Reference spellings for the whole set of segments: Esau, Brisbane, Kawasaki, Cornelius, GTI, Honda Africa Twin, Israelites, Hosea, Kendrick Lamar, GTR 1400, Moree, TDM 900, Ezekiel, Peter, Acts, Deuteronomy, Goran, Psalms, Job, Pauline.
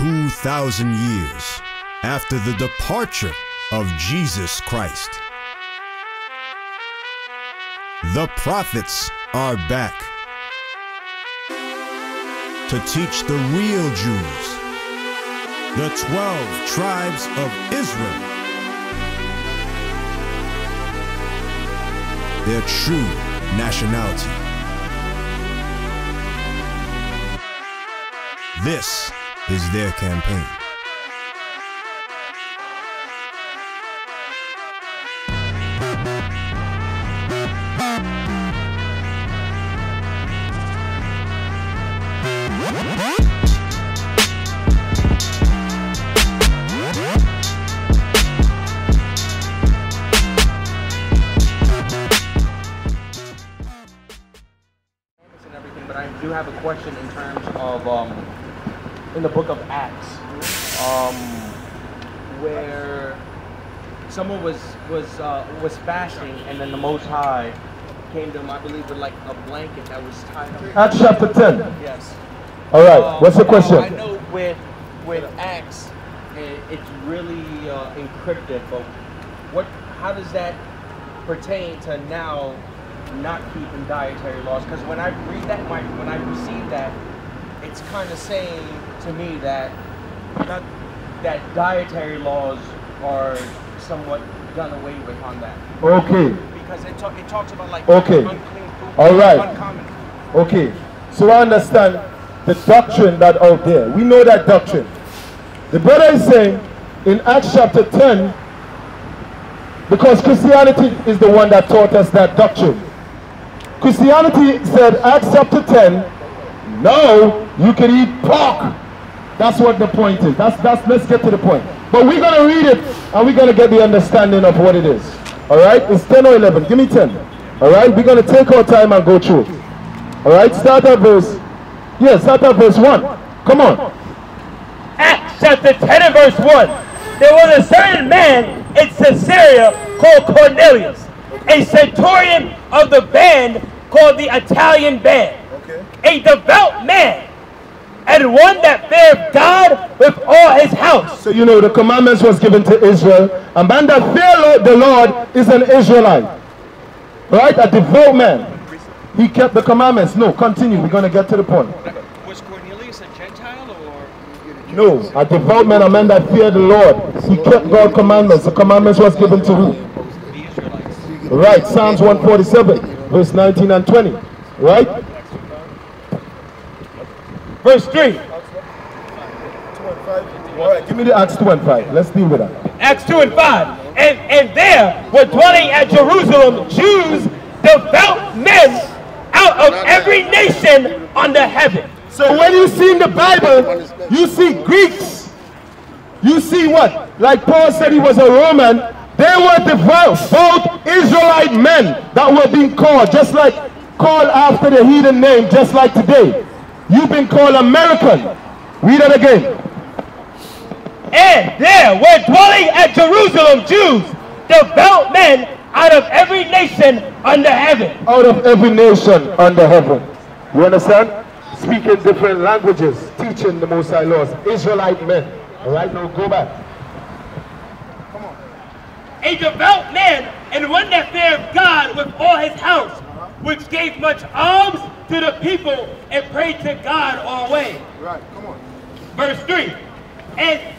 2,000 years after the departure of Jesus Christ. The prophets are back to teach the real Jews, the 12 tribes of Israel, their true nationality. This is their campaign. In the book of Acts, where someone was fasting, and then the Most High came to him, I believe, with like a blanket that was tied up. Acts chapter 10. Yes. All right. What's the question? I know with Acts, it's really encrypted. But how does that pertain to now not keeping dietary laws? Because when I read that, when I receive that, it's kind of saying to me that that dietary laws are somewhat done away with on that. Okay. Because it talks about like unclean food. All right. Uncommon food. Okay. So I understand the doctrine that out there. We know that doctrine. The brother is saying in Acts chapter 10, because Christianity is the one that taught us that doctrine. Christianity said Acts chapter 10. No, you can eat pork. That's what the point is. Let's get to the point. But we're going to read it, and we're going to get the understanding of what it is. All right? It's 10 or 11. Give me 10. All right? We're going to take our time and go through it. All right? Start at verse... Yeah, start at verse 1. Come on. Acts chapter 10 and verse 1. There was a certain man in Caesarea called Cornelius, a centurion of the band called the Italian band, a devout man, and one that feared God with all his house. So you know the commandments was given to Israel, and man that feared the Lord is an Israelite, right? A devout man. He kept the commandments. No, continue. We're going to get to the point. Was Cornelius a Gentile or? No, a devout man, a man that feared the Lord. He kept God's commandments. The commandments was given to who? The Israelites. Right. Psalms 147, verse 19 and 20. Right. Verse 3. Alright, give me the Acts 2 and 5. Let's deal with that. Acts 2 and 5. And there were dwelling at Jerusalem Jews, devout men, out of every nation under heaven. So when you see in the Bible, you see Greeks. You see what? Like Paul said, he was a Roman. They were devout, both Israelite men that were being called, just like called after the heathen name, just like today. You've been called American. Read it again. And there were dwelling at Jerusalem Jews, devout men, out of every nation under heaven. Out of every nation under heaven. You understand? Speaking different languages, teaching the Most High laws. Israelite men. All right, now go back. Come on. A devout man, and one that feared God with all his house, which gave much alms to the people and prayed to God always. Right, come on. Verse 3. And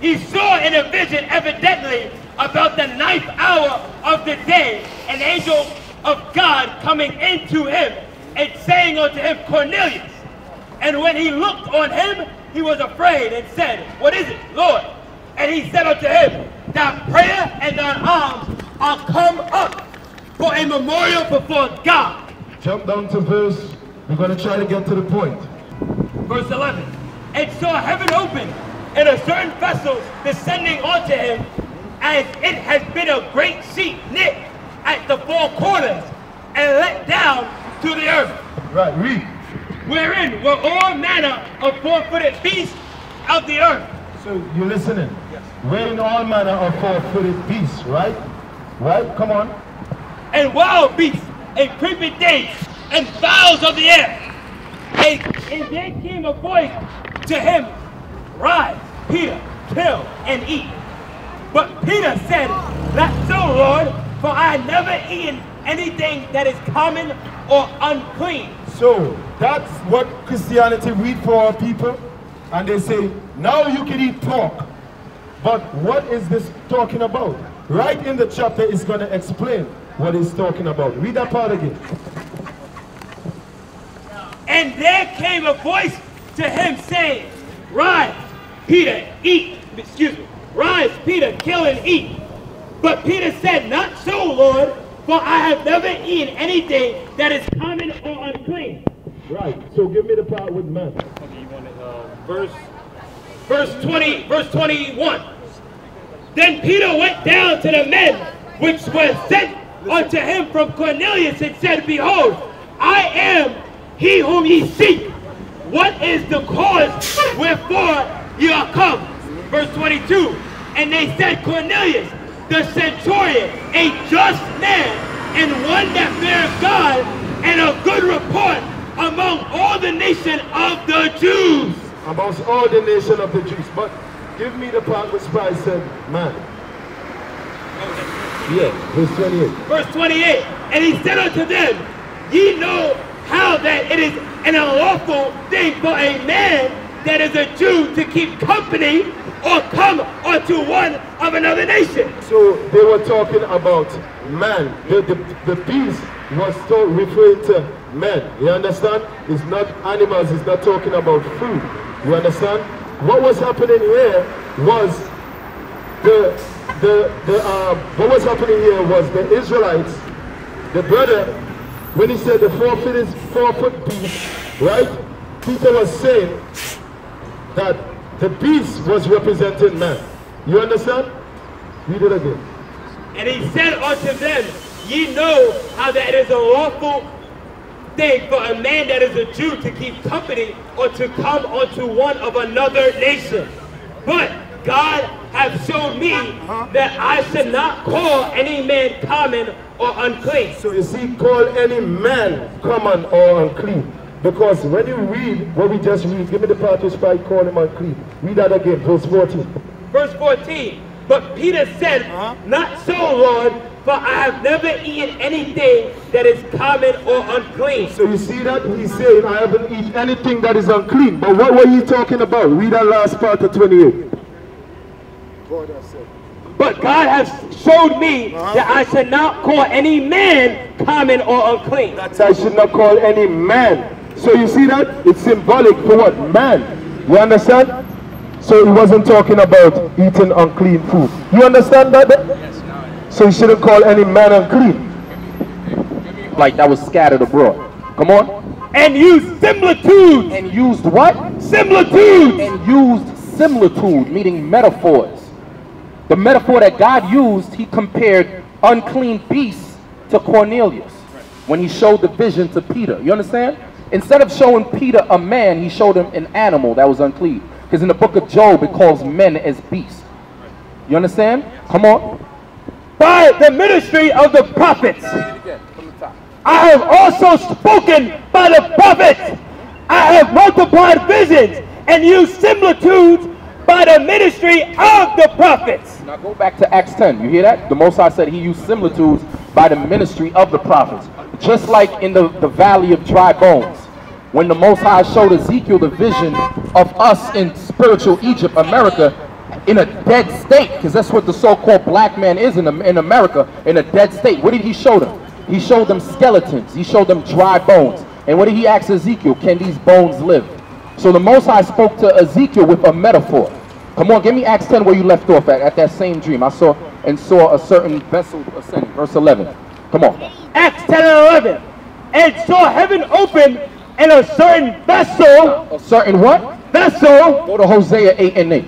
he saw in a vision, evidently, about the 9th hour of the day, an angel of God coming into him and saying unto him, Cornelius. And when he looked on him, he was afraid and said, What is it, Lord? And he said unto him, Thy prayer and thine alms are come up for a memorial before God. Jump down to verse, we're going to try to get to the point. Verse 11, and saw heaven open, and a certain vessel descending unto him, as it has been a great sheet knit at the 4 corners, and let down to the earth. Right, read. Wherein were all manner of 4-footed beasts of the earth. So, you're listening? Yes. Wherein all manner of 4-footed beasts, right? Right, come on. And wild beasts, and creeping things, and fowls of the air. And there came a voice to him Rise, Peter, kill and eat. But Peter said, Not so, Lord, for I never eaten anything that is common or unclean. So that's what Christianity read for our people. And they say, now you can eat pork. But what is this talking about? Right in the chapter, it's going to explain what it's talking about. Read that part again. And there came a voice to him saying, Rise, Peter, eat. Excuse me. Rise, Peter, kill and eat. But Peter said, Not so, Lord, for I have never eaten anything that is common or unclean. Right. So give me the part with man. Okay, you want it, verse 21. Then Peter went down to the men which were sent unto him from Cornelius and said, Behold, I am he whom ye seek. What is the cause wherefore ye are come? Verse 22. And they said, Cornelius, the centurion, a just man, and one that feareth God, and of good report among all the nation of the Jews. Amongst all the nation of the Jews. But give me the part which Christ said, man. Okay. Yeah, verse 28. Verse 28. And he said unto them, Ye know how that it is an unlawful thing for a man that is a Jew to keep company or come unto one of another nation. So they were talking about man. The peace was still referring to man. You understand? It's not animals. It's not talking about food. You understand? What was happening here was the Israelites, the brother, when he said the 4-foot beast, right? Peter was saying that the beast was representing man. You understand? Read it again. And he said unto them, Ye know how that it is a lawful thing for a man that is a Jew to keep company or to come unto one of another nation. But God hath shown me that I should not call any man common or unclean. So you see, call any man common or unclean. Because when you read what we just read, give me the passage by calling him unclean. Read that again, verse 14. Verse 14. But Peter said, Not so, Lord, for I have never eaten anything that is common or unclean. So you see that? He's saying, I haven't eaten anything that is unclean. But what were you talking about? Read that last part of 28. But God has showed me that I should not call any man common or unclean. That I should not call any man. So you see that? It's symbolic for what? Man. You understand? So he wasn't talking about eating unclean food. You understand that? Yes. So you shouldn't call any man unclean. Like that was scattered abroad. Come on. And used similitudes. And used what? Similitudes. And used similitude, meaning metaphors. The metaphor that God used, he compared unclean beasts to Cornelius when he showed the vision to Peter. You understand? Instead of showing Peter a man, he showed him an animal that was unclean. Because in the book of Job, it calls men as beasts. You understand? Come on. By the ministry of the prophets. I have also spoken by the prophets. I have multiplied visions and used similitudes by the ministry of the prophets. Now go back to Acts 10. You hear that? The Most High said he used similitudes by the ministry of the prophets. Just like in the valley of dry bones. When the Most High showed Ezekiel the vision of us in spiritual Egypt, America, in a dead state, because that's what the so-called black man is in America, in a dead state. What did he show them? He showed them skeletons. He showed them dry bones. And what did he ask Ezekiel? Can these bones live? So the Most High spoke to Ezekiel with a metaphor. Come on, give me Acts 10 where you left off at that same dream. I saw and saw a certain vessel ascending. Verse 11. Come on. Acts 10 and 11. And saw heaven open and a certain vessel. A certain what? Vessel. Go to Hosea 8 and 8.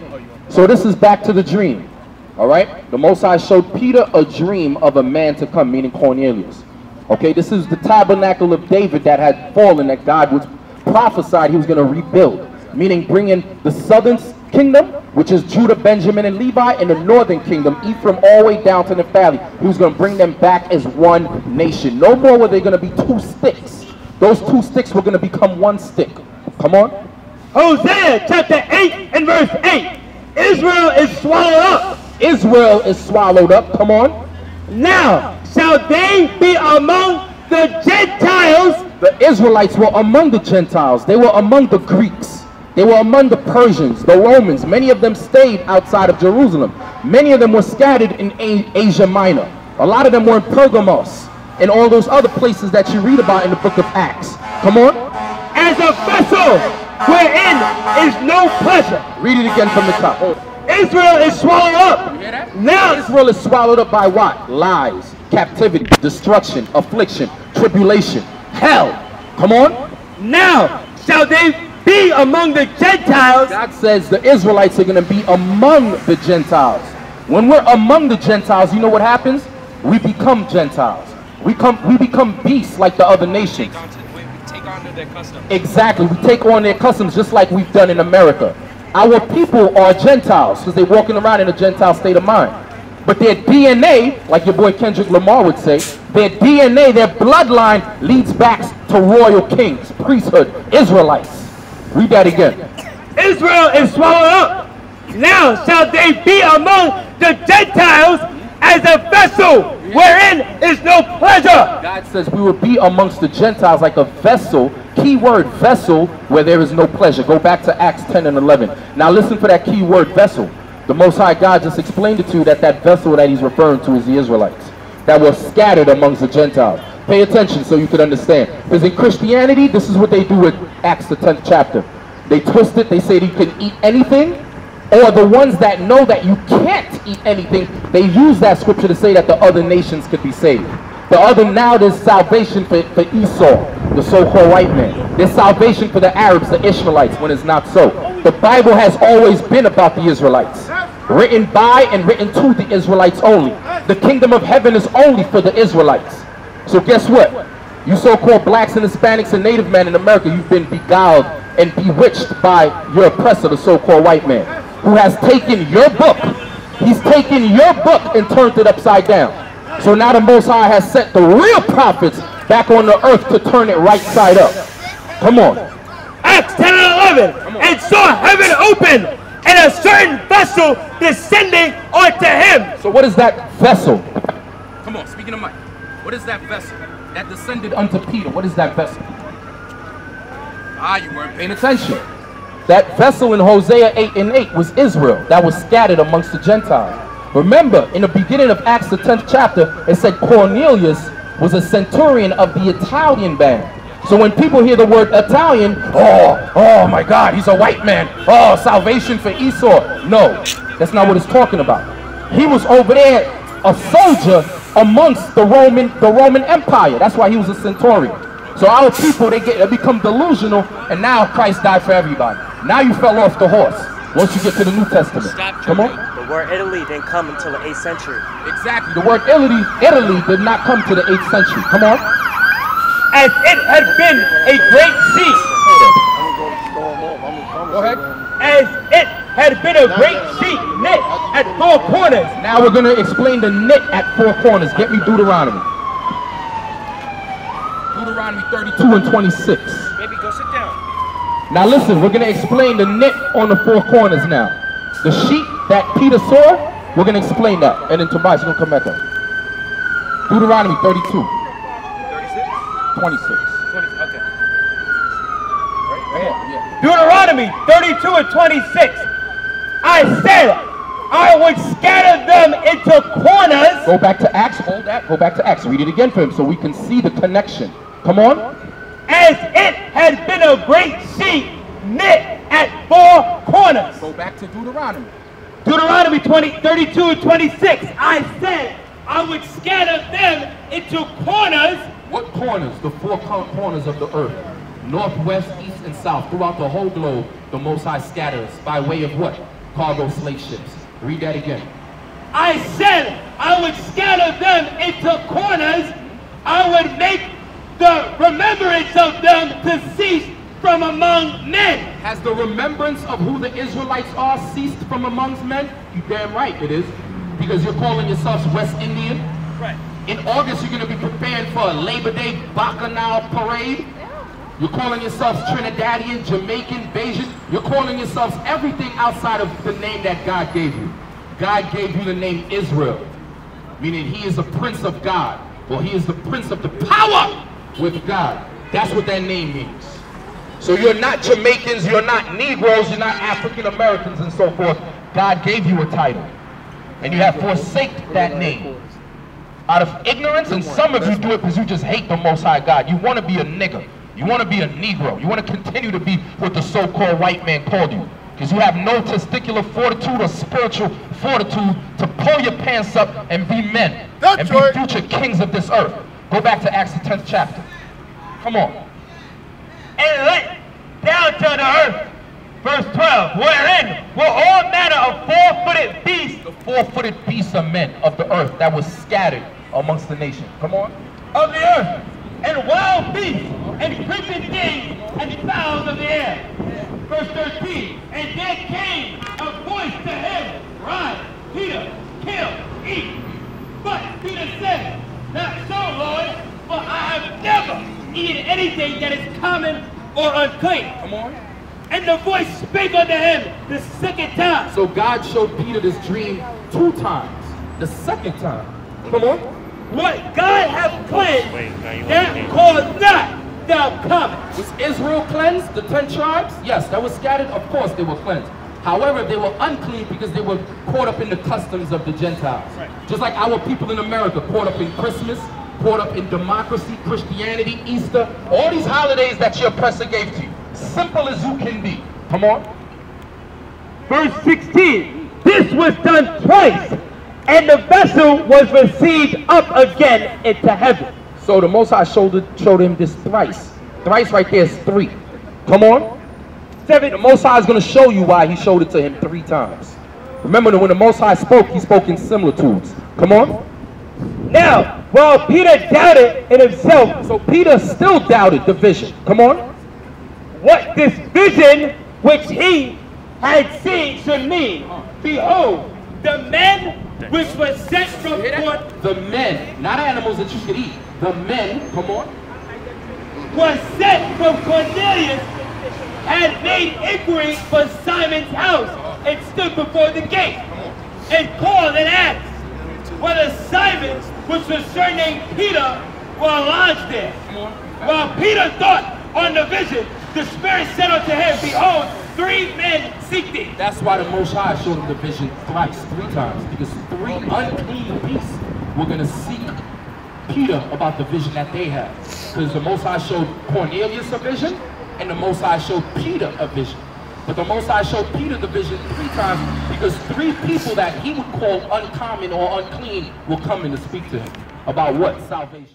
So this is back to the dream, all right? The Most High showed Peter a dream of a man to come, meaning Cornelius. Okay, this is the tabernacle of David that had fallen, that God was prophesied he was going to rebuild, meaning bring in the southern kingdom, which is Judah, Benjamin, and Levi, and the northern kingdom, Ephraim, all the way down to Naphtali. He was going to bring them back as one nation. No more were they going to be two sticks. Those two sticks were going to become one stick. Come on. Hosea chapter 8 and verse 8. Israel is swallowed up. Israel is swallowed up. Come on. Now shall they be among the Gentiles. The Israelites were among the Gentiles. They were among the Greeks. They were among the Persians, the Romans. Many of them stayed outside of Jerusalem. Many of them were scattered in Asia Minor. A lot of them were in Pergamos and all those other places that you read about in the book of Acts. Come on. As a vessel wherein is no pleasure. Read it again from the top. Israel is swallowed up. You hear that? Now Israel is swallowed up by what? Lies, captivity, destruction, affliction, tribulation, hell. Come on. Now shall they be among the Gentiles. God says the Israelites are going to be among the Gentiles. When we're among the Gentiles, you know what happens? We become Gentiles. We become beasts like the other nations. We take on their customs. Exactly. We take on their customs just like we've done in America. Our people are Gentiles because they're walking around in a Gentile state of mind. But their DNA, like your boy Kendrick Lamar would say, their DNA, their bloodline leads back to royal kings, priesthood, Israelites. Read that again. Israel is swallowed up. Now shall they be among the Gentiles as a vessel wherein is no pleasure. God says we will be amongst the Gentiles like a vessel, key word vessel, where there is no pleasure. Go back to Acts 10 and 11. Now listen for that key word vessel. The Most High God just explained it to you that that vessel that he's referring to is the Israelites that were scattered amongst the Gentiles. Pay attention so you can understand. Because in Christianity, this is what they do with Acts the 10th chapter. They twist it, they say that you can eat anything, or the ones that know that you can't eat anything, they use that scripture to say that the other nations could be saved. The other, now there's salvation for Esau, the so-called white man. There's salvation for the Arabs, the Ishmaelites, when it's not so. The Bible has always been about the Israelites. Written by and written to the Israelites only. The kingdom of heaven is only for the Israelites. So guess what? You so-called blacks and Hispanics and native men in America, you've been beguiled and bewitched by your oppressor, the so-called white man, who has taken your book. He's taken your book and turned it upside down. So now the Most High has sent the real prophets back on the earth to turn it right side up. Come on. Acts 10 and 11. And saw heaven open and a certain vessel descending unto him. So what is that vessel? Come on, speaking of Mike. What is that vessel that descended unto Peter? What is that vessel? Ah, you weren't paying attention. That vessel in Hosea 8 and 8 was Israel that was scattered amongst the Gentiles. Remember, in the beginning of Acts the 10th chapter, it said Cornelius was a centurion of the Italian band. So when people hear the word Italian, oh my God, he's a white man. Oh, salvation for Esau. No, that's not what it's talking about. He was over there, a soldier amongst the Roman Empire. That's why he was a centurion. So our people, they become delusional, and now Christ died for everybody. Now you fell off the horse once you get to the New Testament. Stop. Come on. The word Italy didn't come until the 8th century. Exactly. The word Italy did not come to the 8th century. Come on. As it had been a great sea. Go ahead. As it had been a great sea knit at four corners. Now we're going to explain the knit at four corners. Get me Deuteronomy. Deuteronomy 32 and 26. Baby, go sit down. Now listen, we're going to explain the knit on the four corners now. The sheep that Peter saw, we're going to explain that. And then Tobias is going to come back up. Deuteronomy 32. 36? 26. 20, okay. Right here. Yeah. Deuteronomy 32 and 26. I said I would scatter them into corners. Go back to Acts. Hold that. Go back to Acts. Read it again for him so we can see the connection. Come on. As it has been a great sea knit at four corners. Go back to Deuteronomy. Deuteronomy 32 and 26. I said I would scatter them into corners. What corners? The four corners of the earth. Northwest, east, and south. Throughout the whole globe, the Most High scatters by way of what? Cargo slave ships. Read that again. I said I would scatter them into corners. I would make the remembrance of them to cease from among men. Has the remembrance of who the Israelites are ceased from amongst men? You damn right it is. Because you're calling yourselves West Indian. Right. In August, you're going to be preparing for a Labor Day Bacchanal parade. You're calling yourselves Trinidadian, Jamaican, Bajan. You're calling yourselves everything outside of the name that God gave you. God gave you the name Israel, meaning he is the prince of God, or he is the prince of the power with God. That's what that name means. So you're not Jamaicans, you're not Negroes, you're not African Americans and so forth. God gave you a title, and you have forsaken that name out of ignorance, and some of you do it because you just hate the Most High God. You want to be a nigger. You want to be a Negro. You want to continue to be what the so-called white man called you, because you have no testicular fortitude or spiritual fortitude to pull your pants up and be men and be future kings of this earth. Go back to Acts the 10th chapter. Come on. And let down to the earth, verse 12, wherein were all manner of four-footed beasts. The four-footed beasts are men of the earth that was scattered amongst the nation. Come on. Of the earth, and wild beasts, and creeping things, and the fowls of the air. Verse 13, and there came a voice to him, rise, Peter, kill, eat. But Peter said, not so, Lord, for I have never eaten anything that is common or unclean. Come on. And the voice spake unto him the second time. So God showed Peter this dream two times. The second time. Come on. What God hath cleansed, that cause not thou common. Was Israel cleansed? The 10 tribes? Yes, that was scattered. Of course they were cleansed. However, they were unclean because they were caught up in the customs of the Gentiles. Right. Just like our people in America, caught up in Christmas, caught up in democracy, Christianity, Easter, all these holidays that your oppressor gave to you. Simple as you can be. Come on. Verse 16. This was done twice, and the vessel was received up again into heaven. So the Most High showed him this thrice. Thrice right there is three. Come on. Seven. The Most High is going to show you why he showed it to him three times. Remember that when the Most High spoke, he spoke in similitudes. Come on. Now, while Peter doubted in himself, so Peter still doubted the vision. Come on. What this vision which he had seen should mean. Behold, the men which were sent from forth, the men, not animals that you could eat, the men, come on, were sent from Cornelius, had made inquiry for Simon's house, and stood before the gate, and called and asked whether Simon, which was surnamed Peter, were lodged there. While Peter thought on the vision, the Spirit said unto him, behold, three men seek thee. That's why the Most High showed him the vision thrice, three times, because three unclean beasts were going to seek Peter about the vision that they had. Because the Most High showed Cornelius a vision, and the Most High showed Peter a vision. But the Most High showed Peter the vision three times because three people that he would call uncommon or unclean will come in to speak to him about what? Salvation.